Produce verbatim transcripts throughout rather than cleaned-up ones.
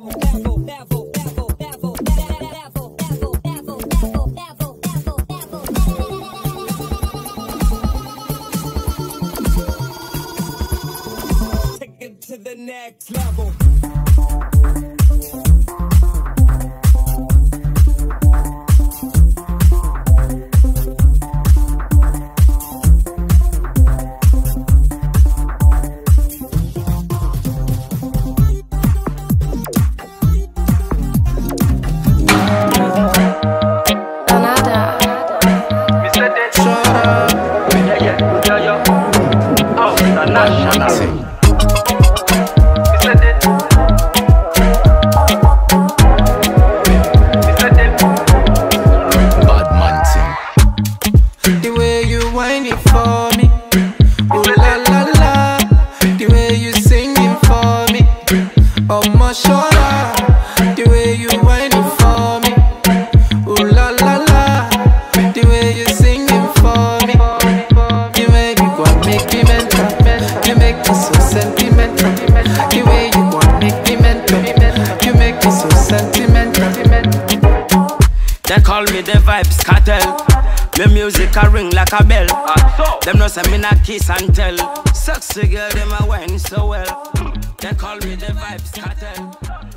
Take it to the next level. Like a bell, uh, them no say me na kiss and tell. Sexy girl, them a wine so well. They call me the vibes cartel.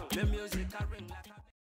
The music.